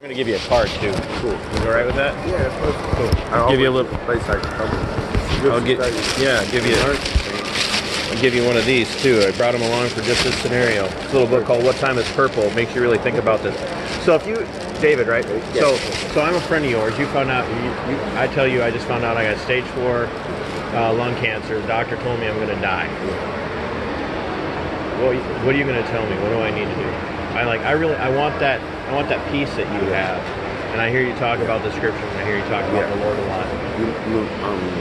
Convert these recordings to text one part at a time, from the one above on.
I'm gonna give you a card too. Cool. You alright with that? Yeah, that's cool. I'll give you a little place I can come. I'll give you one of these too. I brought them along for just this scenario. It's a little book called What Time is Purple. It makes you really think about this. So if you, David, right? Yeah. So I'm a friend of yours. You found out. I tell you, I just found out I got stage 4 lung cancer. The doctor told me I'm gonna die. Well, what are you gonna tell me? What do I need to do? I want that peace that you have, and I hear you talk about the scripture, and I hear you talk about the Lord a lot.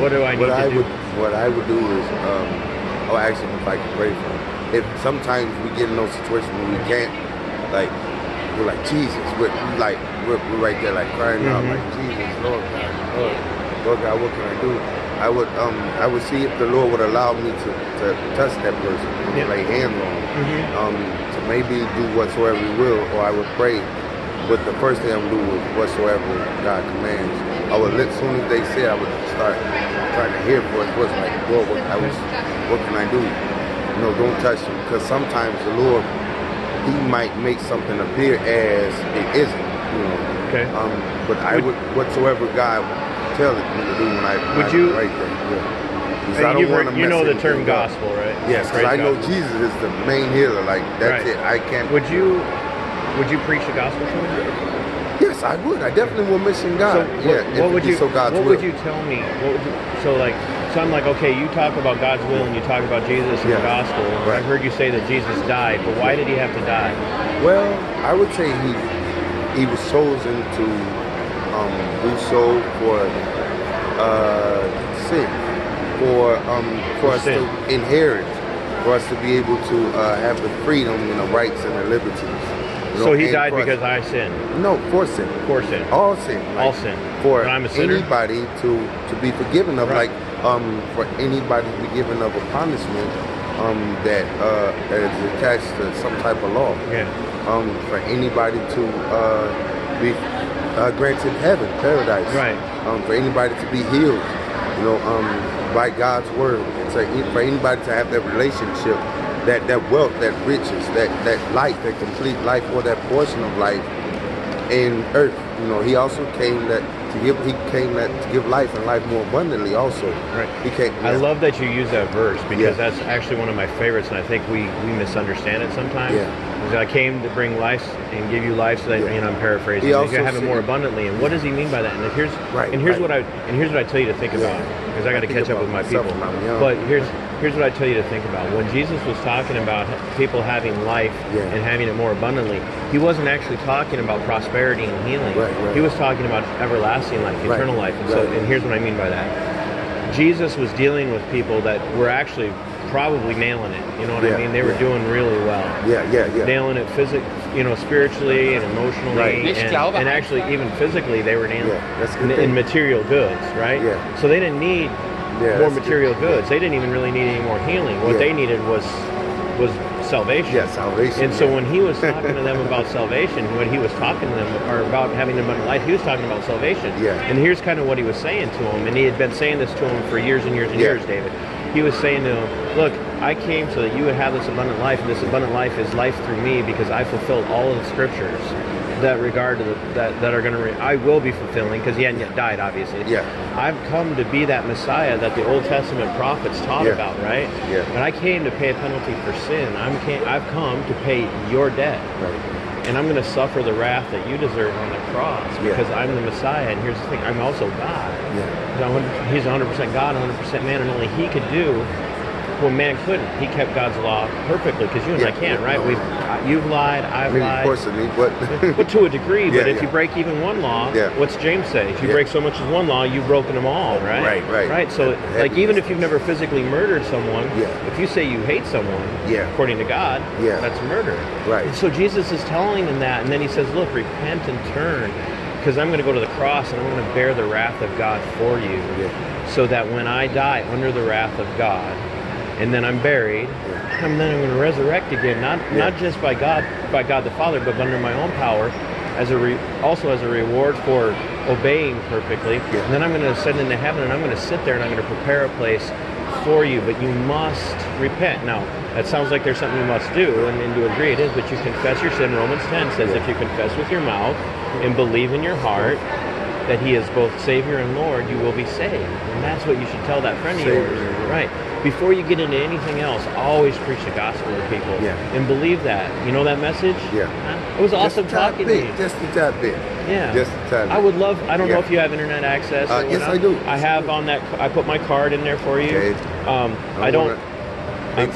What do I need to do? What I would do is, I'll ask him if I can pray for him. If sometimes we get in those situations where we can't, like we're like Jesus, we're like right there like crying out like Jesus, Lord God, Lord God, what can I do? I would see if the Lord would allow me to touch that person, to lay hands on him, to maybe do whatsoever He will, or I would pray. But the first thing I would do was whatsoever God commands. I would as soon as they say, I would start trying to hear for His voice, like, Lord, what can I do? You know, don't touch him, because sometimes the Lord, He might make something appear as it isn't. You know. Okay. But I would whatsoever God. Tell it to do when I right there. Yeah. I don't want to you know the term gospel, right? Yes, because I know Jesus is the main healer. Like that's it. I can't. Would you preach the gospel to me? Yes, I would. I definitely will mention God. So What would you tell me? So I'm like, okay, you talk about God's will and you talk about Jesus and the gospel. And I've heard you say that Jesus died, but why did He have to die? Well, I would say he was chosen to. Do so for sin, for us to inherit, for us to be able to have the freedom and the rights and the liberties. You know, so He died because I sinned. No, for sin. For sin. All sin. Like, all sin. For I'm a sinner. Anybody to be forgiven of, for anybody to be given of a punishment that is attached to some type of law. Yeah. For anybody to be. Granted heaven, paradise, right? For anybody to be healed, you know, by God's word, for anybody to have that relationship, that wealth, that riches, that life, that complete life, or that portion of life in earth. You know, He also came to give life and life more abundantly. Also, right? He came, I love that you use that verse because that's actually one of my favorites, and I think we misunderstand it sometimes. Yeah. I came to bring life and give you life, so that and I'm paraphrasing. You're gonna have it more abundantly. And what does He mean by that? And here's what I tell you to think about, because I got to catch up with my people. But here's what I tell you to think about. When Jesus was talking about people having life and having it more abundantly, He wasn't actually talking about prosperity and healing. He was talking about everlasting life, eternal life. And so, and here's what I mean by that. Jesus was dealing with people that were actually. Probably nailing it, you know what I mean? They were doing really well. Yeah. Nailing it physically, you know, spiritually and emotionally, and actually even physically, they were nailing it in material goods, right? Yeah. So they didn't need more material goods. They didn't even really need any more healing. What they needed was salvation. Yeah, salvation. And so when He was talking to them about salvation, when He was talking to them or about having abundant life, He was talking about salvation. Yeah. And here's kind of what He was saying to them, and He had been saying this to them for years and years and years, David. He was saying to him, look, I came so that you would have this abundant life, and this abundant life is life through me, because I fulfilled all of the scriptures that regard to that are going to, I will be fulfilling, because He hadn't yet died, obviously. Yeah. I've come to be that Messiah that the Old Testament prophets taught about, right? Yeah. And I came to pay a penalty for sin. I've come to pay your debt. Right. And I'm going to suffer the wrath that you deserve on the cross because I'm the Messiah. And here's the thing, I'm also God. Yeah. He's 100% God, 100% man, and only He could do what man couldn't. He kept God's law perfectly, because you and I can't, right? You've lied, I've lied. Of course, but to a degree, but if you break even one law, what's James say? If you break so much as one law, you've broken them all, right? Right. So, even if you've never physically murdered someone, if you say you hate someone, according to God, that's murder. Right. And so Jesus is telling them that, and then He says, look, repent and turn, because I'm going to go to the cross, and I'm going to bear the wrath of God for you, so that when I die under the wrath of God, and then I'm buried, and then I'm going to resurrect again, not just by God the Father, but under my own power, also as a reward for obeying perfectly. Yeah. And then I'm going to ascend into heaven, and I'm going to sit there, and I'm going to prepare a place for you, but you must repent. Now, that sounds like there's something you must do, and to agree it is, but you confess your sin. Romans 10 says if you confess with your mouth and believe in your heart that He is both Savior and Lord, you will be saved. And that's what you should tell that friend of yours. Right. Before you get into anything else, always preach the gospel to people. Yeah. And believe that. You know that message? Yeah. It was awesome talking to you. Just a tad bit. Yeah. Just a tad bit. I would love, I don't know if you have internet access. Yes, I do. I have on that, I put my card in there for you. Okay. I don't,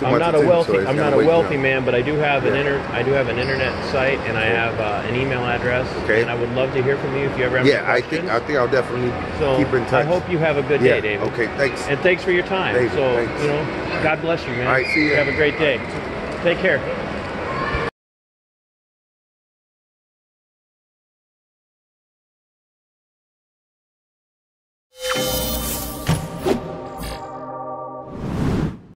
I'm not a wealthy man, but I do have an internet site, and I have an email address. Okay. And I would love to hear from you if you ever have any questions. Yeah, I think I'll definitely keep in touch. I hope you have a good day, David. Okay, thanks. And thanks for your time. David, so, you know, God bless you, man. All right, see you. Have a great day. Take care.